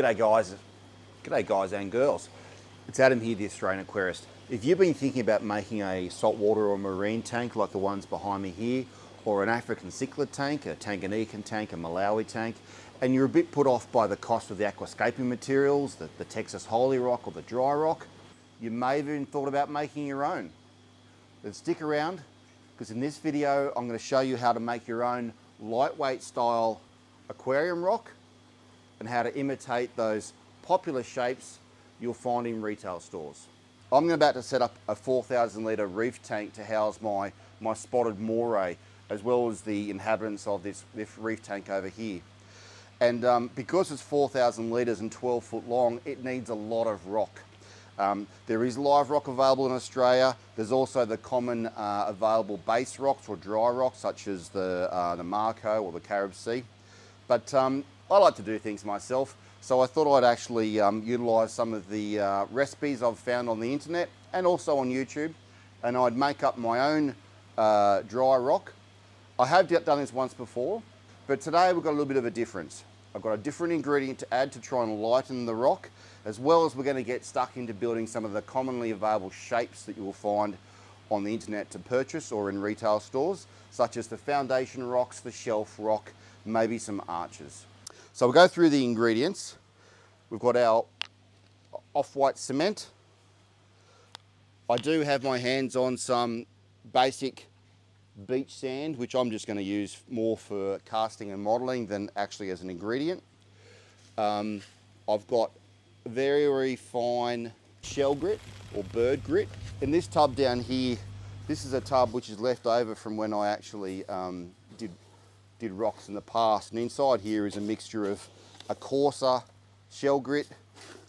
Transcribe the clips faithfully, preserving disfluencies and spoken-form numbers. G'day guys, g'day guys and girls. It's Adam here, the Australian Aquarist. If you've been thinking about making a saltwater or marine tank like the ones behind me here, or an African cichlid tank, a Tanganyakan tank, a Malawi tank, and you're a bit put off by the cost of the aquascaping materials, the, the Texas Holy Rock or the dry rock, you may have even thought about making your own. But stick around, because in this video, I'm going to show you how to make your own lightweight style aquarium rock and how to imitate those popular shapes you'll find in retail stores. I'm about to set up a four thousand litre reef tank to house my, my spotted moray, as well as the inhabitants of this, this reef tank over here. And um, because it's four thousand litres and twelve foot long, it needs a lot of rock. Um, there is live rock available in Australia. There's also the common uh, available base rocks or dry rocks, such as the, uh, the Marco or the Carib Sea. But um, I like to do things myself, so I thought I'd actually um, utilise some of the uh, recipes I've found on the internet and also on YouTube, and I'd make up my own uh, dry rock. I have done this once before, but today we've got a little bit of a difference. I've got a different ingredient to add to try and lighten the rock, as well as we're going to get stuck into building some of the commonly available shapes that you will find on the internet to purchase or in retail stores, such as the foundation rocks, the shelf rock, maybe some arches. So we'll go through the ingredients. We've got our off-white cement. I do have my hands on some basic beach sand, which I'm just going to use more for casting and modelling than actually as an ingredient. Um, I've got very, very fine shell grit or bird grit. In this tub down here, this is a tub which is left over from when I actually um, did, did rocks in the past. And inside here is a mixture of a coarser shell grit.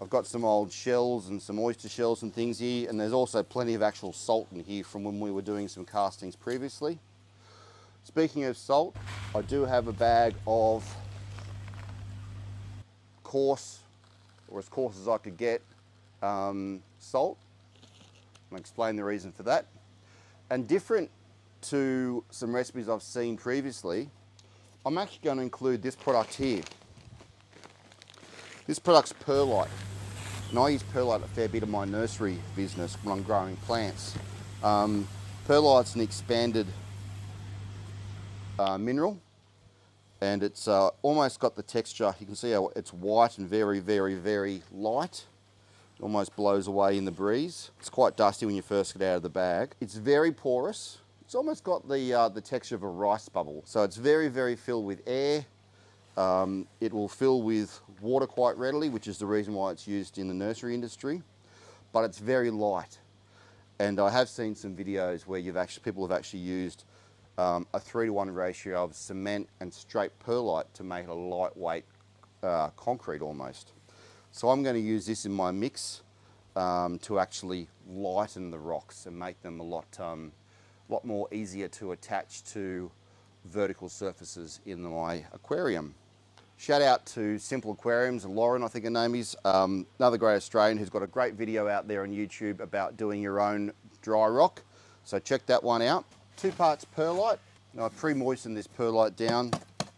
I've got some old shells and some oyster shells and things here, and there's also plenty of actual salt in here from when we were doing some castings previously. Speaking of salt, I do have a bag of coarse, or as coarse as I could get, um, salt. I'll explain the reason for that. And different to some recipes I've seen previously, I'm actually going to include this product here. This product's perlite, and I use perlite a fair bit of my nursery business when I'm growing plants. Um, perlite's an expanded uh, mineral, and it's uh, almost got the texture. You can see how it's white and very, very, very light. It almost blows away in the breeze. It's quite dusty when you first get out of the bag. It's very porous. It's almost got the, uh, the texture of a rice bubble. So it's very, very filled with air. Um, it will fill with water quite readily, which is the reason why it's used in the nursery industry, but it's very light. And I have seen some videos where you've actually, people have actually used um, a three to one ratio of cement and straight perlite to make it a lightweight uh, concrete almost. So I'm going to use this in my mix um, to actually lighten the rocks and make them a lot, um, lot more easier to attach to vertical surfaces in my aquarium. Shout out to Simple Aquariums, and Lauren, I think her name is, um, another great Australian who's got a great video out there on YouTube about doing your own dry rock. So check that one out. Two parts perlite. Now I pre-moistened this perlite down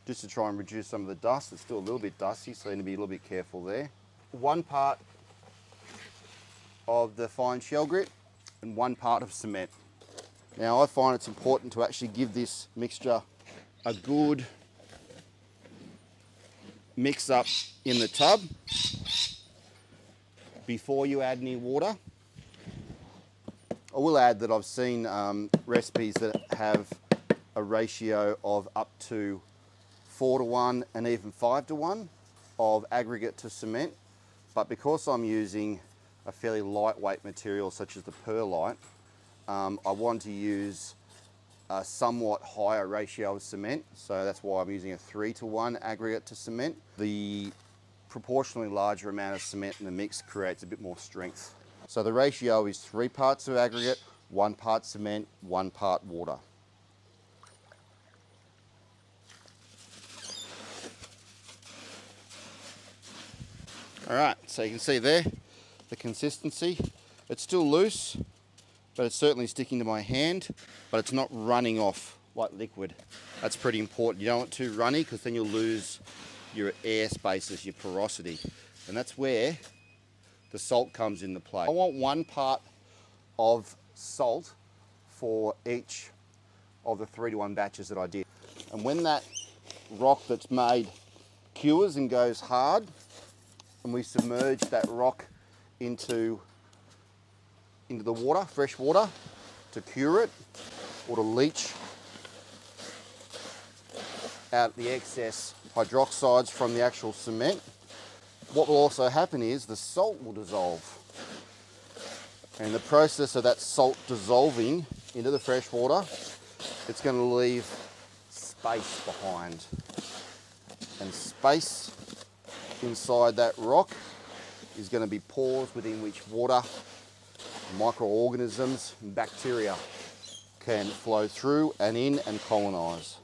just to try and reduce some of the dust. It's still a little bit dusty, so you need to be a little bit careful there. One part of the fine shell grit and one part of cement. Now I find it's important to actually give this mixture a good mix up in the tub before you add any water. I will add that I've seen um, recipes that have a ratio of up to four to one and even five to one of aggregate to cement, but because I'm using a fairly lightweight material such as the perlite, um, I want to use a somewhat higher ratio of cement, so that's why I'm using a three to one aggregate to cement. The proportionally larger amount of cement in the mix creates a bit more strength. So the ratio is three parts of aggregate, one part cement, one part water. All right, so you can see there, the consistency. It's still loose, but it's certainly sticking to my hand, but it's not running off like liquid. That's pretty important. You don't want it too runny, because then you'll lose your air spaces, your porosity. And that's where the salt comes into play. I want one part of salt for each of the three to one batches that I did. And when that rock that's made cures and goes hard, and we submerge that rock into, into the water, fresh water, to cure it or to leach out the excess hydroxides from the actual cement. What will also happen is the salt will dissolve. And the process of that salt dissolving into the fresh water, it's going to leave space behind. And space inside that rock is going to be pores within which water, microorganisms, and bacteria can flow through and in and colonise.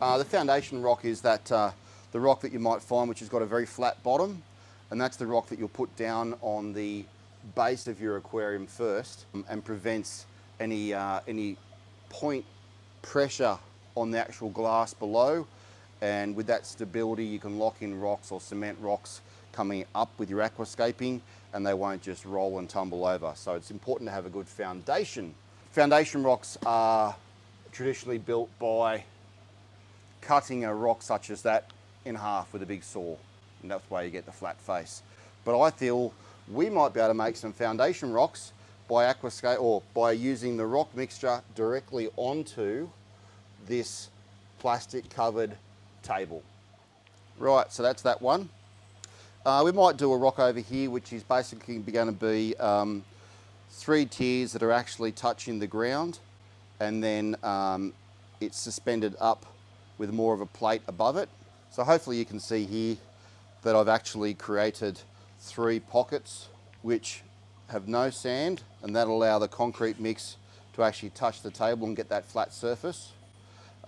Uh, the foundation rock is that uh, the rock that you might find which has got a very flat bottom, and that's the rock that you'll put down on the base of your aquarium first, um, and prevents any, uh, any point pressure on the actual glass below, and with that stability you can lock in rocks or cement rocks coming up with your aquascaping and they won't just roll and tumble over. So it's important to have a good foundation. Foundation rocks are traditionally built by cutting a rock such as that in half with a big saw, and that's why you get the flat face. But I feel we might be able to make some foundation rocks by aquascape or by using the rock mixture directly onto this plastic covered table. Right, so that's that one. Uh, we might do a rock over here which is basically going to be um, three tiers that are actually touching the ground, and then um, it's suspended up with more of a plate above it. So hopefully you can see here that I've actually created three pockets which have no sand, and that'll allow the concrete mix to actually touch the table and get that flat surface.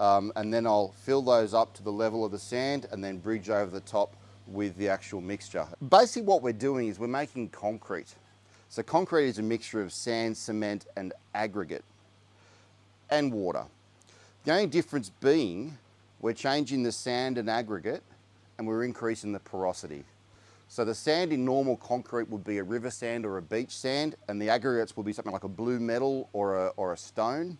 Um, and then I'll fill those up to the level of the sand and then bridge over the top with the actual mixture. Basically what we're doing is we're making concrete. So concrete is a mixture of sand, cement and aggregate and water. The only difference being we're changing the sand and aggregate and we're increasing the porosity. So the sand in normal concrete would be a river sand or a beach sand, and the aggregates will be something like a blue metal or a, or a stone.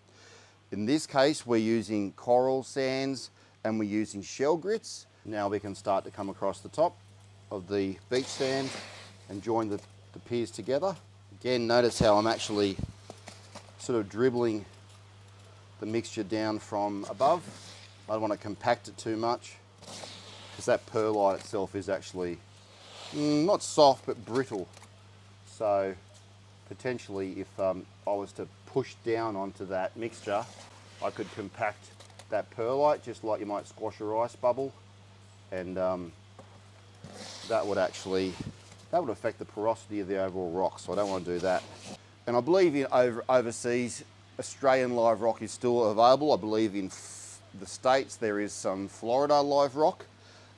In this case, we're using coral sands and we're using shell grits. Now we can start to come across the top of the beach sand and join the, the piers together. Again, notice how I'm actually sort of dribbling the mixture down from above. I don't want to compact it too much because that perlite itself is actually mm, not soft but brittle. So potentially if um, I was to push down onto that mixture, I could compact that perlite just like you might squash a rice bubble, and um, that would actually, that would affect the porosity of the overall rock, so I don't want to do that. And I believe in over, overseas, Australian live rock is still available. I believe in the States there is some Florida live rock,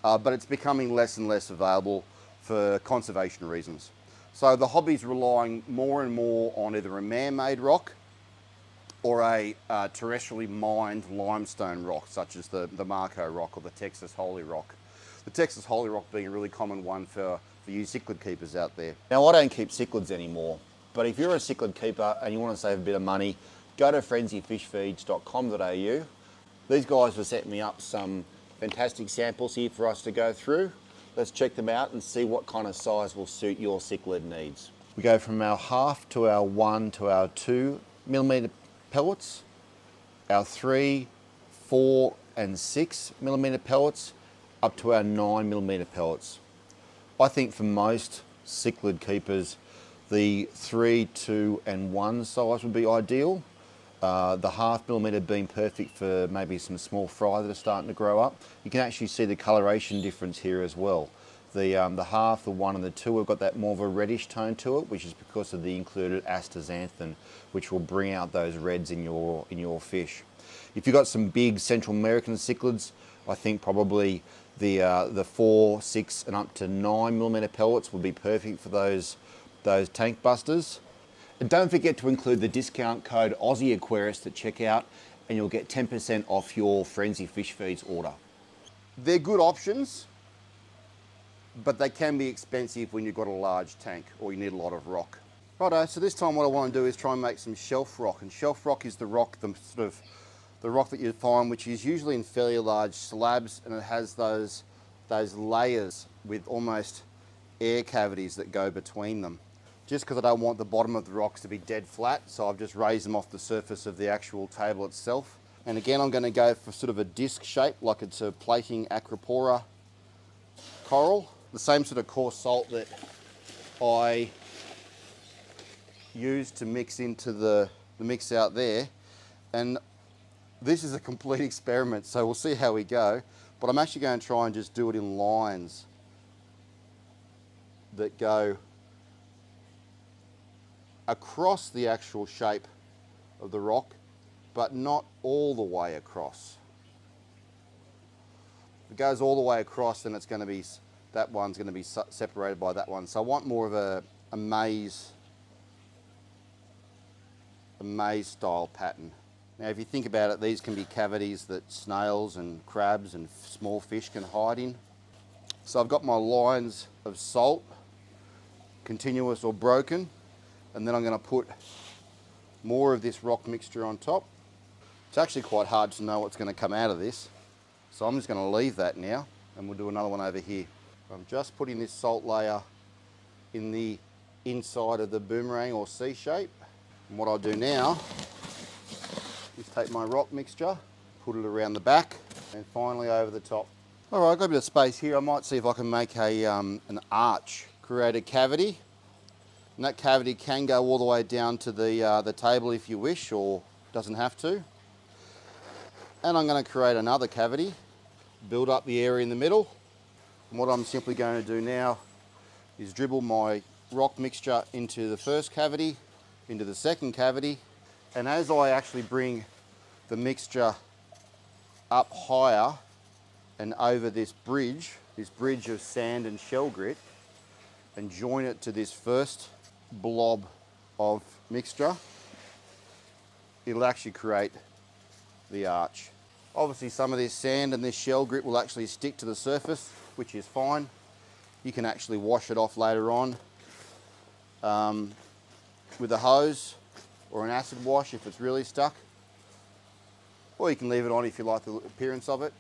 uh, but it's becoming less and less available for conservation reasons. So the hobby's relying more and more on either a man-made rock or a uh, terrestrially mined limestone rock, such as the, the Marco Rock or the Texas Holy Rock. The Texas Holy Rock being a really common one for, for you cichlid keepers out there. Now I don't keep cichlids anymore, but if you're a cichlid keeper and you want to save a bit of money, go to frenzy fish feeds dot com dot A U. These guys have set me up some fantastic samples here for us to go through. Let's check them out and see what kind of size will suit your cichlid needs. We go from our half to our one to our two millimetre pellets, our three, four and six millimetre pellets, up to our nine millimetre pellets. I think for most cichlid keepers, the three, two and one size would be ideal. Uh, the half millimetre being perfect for maybe some small fry that are starting to grow up. You can actually see the coloration difference here as well. The, um, the half, the one and the two have got that more of a reddish tone to it, which is because of the included astaxanthin, which will bring out those reds in your, in your fish. If you've got some big Central American cichlids, I think probably the, uh, the four, six and up to nine millimetre pellets would be perfect for those, those tank busters. And don't forget to include the discount code Aussie Aquarist at checkout and you'll get ten percent off your Frenzy Fish Feeds order. They're good options, but they can be expensive when you've got a large tank or you need a lot of rock. Righto, so this time what I want to do is try and make some shelf rock, and shelf rock is the rock, the sort of the rock that you find, which is usually in fairly large slabs, and it has those those layers with almost air cavities that go between them. Just because I don't want the bottom of the rocks to be dead flat, so I've just raised them off the surface of the actual table itself. And again, I'm going to go for sort of a disc shape, like it's a plating Acropora coral. The same sort of coarse salt that I used to mix into the, the mix out there. And this is a complete experiment, so we'll see how we go. But I'm actually going to try and just do it in lines that go across the actual shape of the rock, but not all the way across. If it goes all the way across, then it's going to be, that one's going to be separated by that one. So I want more of a, a maze, a maze style pattern. Now, if you think about it, these can be cavities that snails and crabs and small fish can hide in. So I've got my lines of salt, continuous or broken, and then I'm going to put more of this rock mixture on top. It's actually quite hard to know what's going to come out of this, so I'm just going to leave that now, and we'll do another one over here. I'm just putting this salt layer in the inside of the boomerang or C shape. And what I'll do now is take my rock mixture, put it around the back, and finally over the top. All right, I've got a bit of space here. I might see if I can make a, um, an arch, create a cavity. And that cavity can go all the way down to the, uh, the table if you wish, or doesn't have to. And I'm going to create another cavity, build up the area in the middle. And what I'm simply going to do now is dribble my rock mixture into the first cavity, into the second cavity. And as I actually bring the mixture up higher and over this bridge, this bridge of sand and shell grit, and join it to this first blob of mixture, it'll actually create the arch. Obviously some of this sand and this shell grit will actually stick to the surface, which is fine. You can actually wash it off later on um, with a hose or an acid wash if it's really stuck. Or you can leave it on if you like the appearance of it.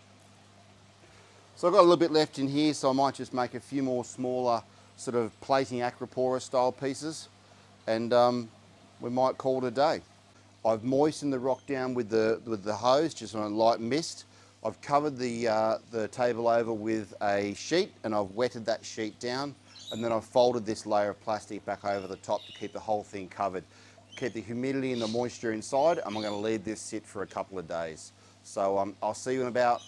So I've got a little bit left in here, so I might just make a few more smaller sort of plating Acropora style pieces, and um, we might call it a day. I've moistened the rock down with the with the hose, just on a light mist. I've covered the, uh, the table over with a sheet, and I've wetted that sheet down, and then I've folded this layer of plastic back over the top to keep the whole thing covered. Keep the humidity and the moisture inside, and I'm going to leave this sit for a couple of days. So um, I'll see you in about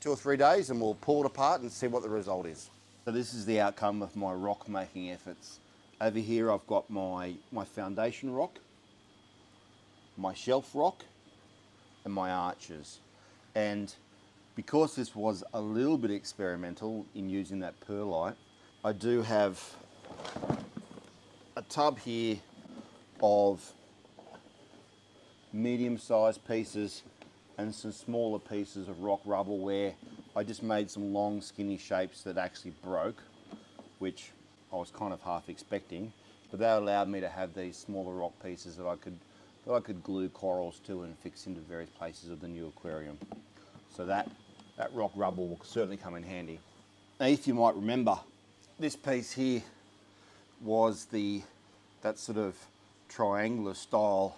two or three days, and we'll pull it apart and see what the result is. So this is the outcome of my rock making efforts. Over here I've got my, my foundation rock, my shelf rock, and my arches. And because this was a little bit experimental in using that perlite, I do have a tub here of medium-sized pieces and some smaller pieces of rock rubble where I just made some long skinny shapes that actually broke, which I was kind of half expecting, but that allowed me to have these smaller rock pieces that I could that I could glue corals to and fix into various places of the new aquarium. So that, that rock rubble will certainly come in handy. Now, if you might remember, this piece here was the, that sort of triangular style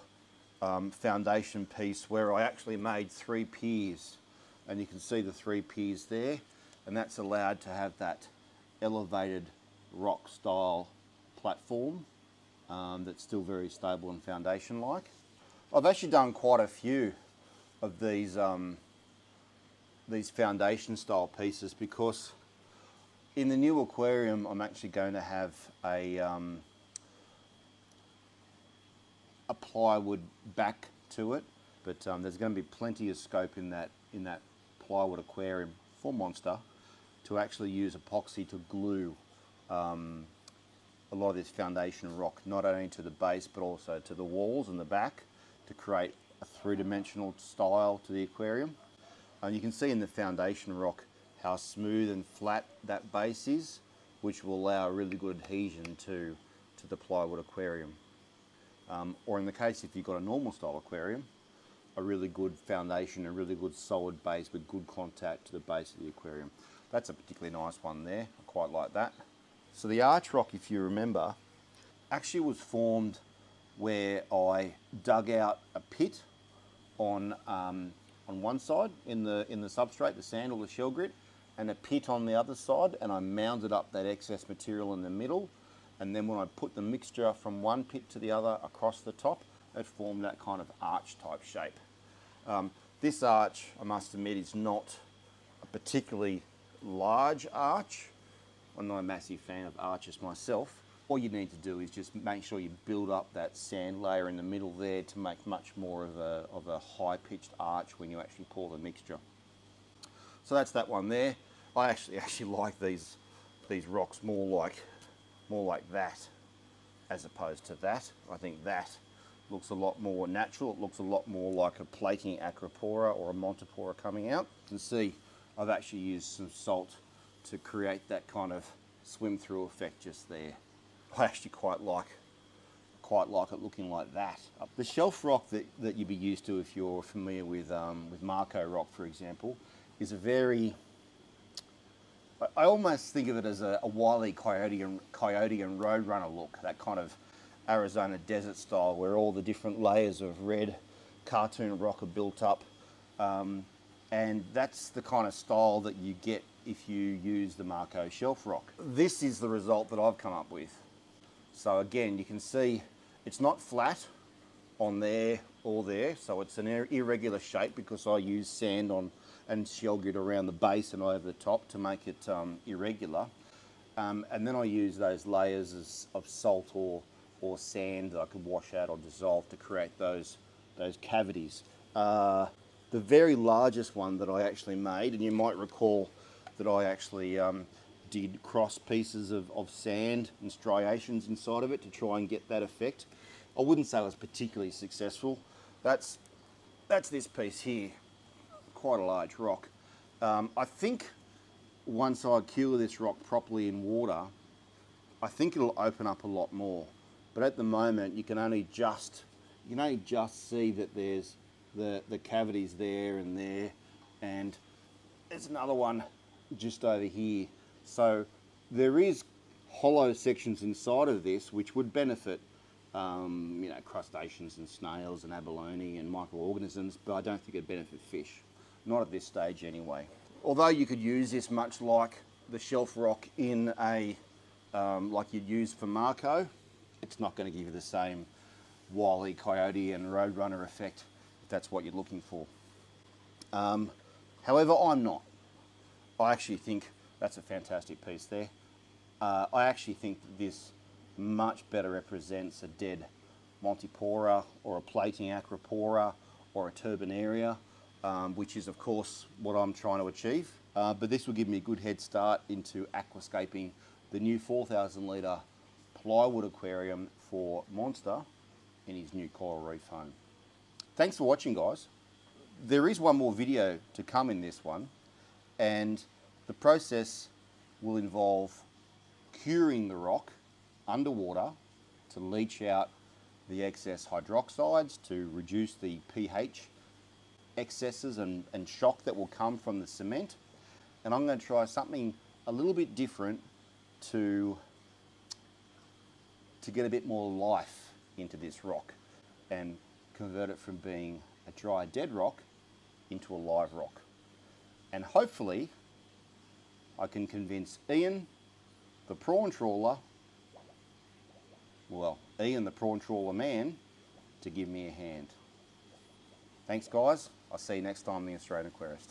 Um, foundation piece where I actually made three piers, and you can see the three piers there, and that's allowed to have that elevated rock style platform um, that's still very stable and foundation like. I've actually done quite a few of these um, these foundation style pieces, because in the new aquarium I'm actually going to have a um, a plywood back to it, but um, there's going to be plenty of scope in that in that plywood aquarium for Monster to actually use epoxy to glue um, a lot of this foundation rock, not only to the base but also to the walls and the back, to create a three-dimensional style to the aquarium. And you can see in the foundation rock how smooth and flat that base is, which will allow a really good adhesion to, to the plywood aquarium. Um, or in the case if you've got a normal style aquarium, a really good foundation, a really good solid base with good contact to the base of the aquarium. That's a particularly nice one there, I quite like that. So the arch rock, if you remember, actually was formed where I dug out a pit on, um, on one side in the, in the substrate, the sand or the shell grit, and a pit on the other side, and I mounded up that excess material in the middle, and then when I put the mixture from one pit to the other across the top, it formed that kind of arch type shape. Um, this arch, I must admit, is not a particularly large arch. I'm not a massive fan of arches myself. All you need to do is just make sure you build up that sand layer in the middle there to make much more of a, of a high-pitched arch when you actually pour the mixture. So that's that one there. I actually actually like these these rocks more like more like that as opposed to that. I think that looks a lot more natural. It looks a lot more like a plating Acropora or a Montipora coming out. You can see I've actually used some salt to create that kind of swim-through effect just there. I actually quite like, quite like it looking like that. The shelf rock that, that you'd be used to if you're familiar with, um, with Marco Rock, for example, is a very, I almost think of it as a, a Wile E. Coyote and, Coyote and Roadrunner look, that kind of Arizona desert style where all the different layers of red cartoon rock are built up. Um, and that's the kind of style that you get if you use the Marco shelf rock. This is the result that I've come up with. So again, you can see it's not flat on there or there, so it's an ir irregular shape because I use sand on and shell grit around the base and over the top to make it um, irregular. Um, and then I use those layers as, of salt or, or sand that I could wash out or dissolve to create those, those cavities. Uh, the very largest one that I actually made, and you might recall that I actually um, did cross pieces of, of sand and striations inside of it to try and get that effect. I wouldn't say it was particularly successful. That's, that's this piece here, quite a large rock. Um, I think once I cure this rock properly in water, I think it'll open up a lot more. But at the moment, you can only just, you can only just see that there's the, the cavities there and there, and there's another one just over here. So there is hollow sections inside of this which would benefit um, you know, crustaceans and snails and abalone and microorganisms, but I don't think it'd benefit fish. Not at this stage anyway. Although you could use this much like the shelf rock in a, um, like you'd use for Marco, it's not going to give you the same Wile E. Coyote and Roadrunner effect if that's what you're looking for. Um, however, I'm not. I actually think that's a fantastic piece there. Uh, I actually think that this much better represents a dead Montipora or a plating Acropora or a Turbinaria, um, which is of course what I'm trying to achieve. Uh, but this will give me a good head start into aquascaping the new four thousand litre plywood aquarium for Monster in his new coral reef home. Thanks for watching, guys. There is one more video to come in this one, and the process will involve curing the rock underwater to leach out the excess hydroxides, to reduce the pH excesses and, and shock that will come from the cement. And I'm going to try something a little bit different to, to get a bit more life into this rock and convert it from being a dry dead rock into a live rock. And hopefully I can convince Ian, the prawn trawler, well, Ian, the prawn trawler man, to give me a hand. Thanks, guys. I'll see you next time on the Australian Aquarist.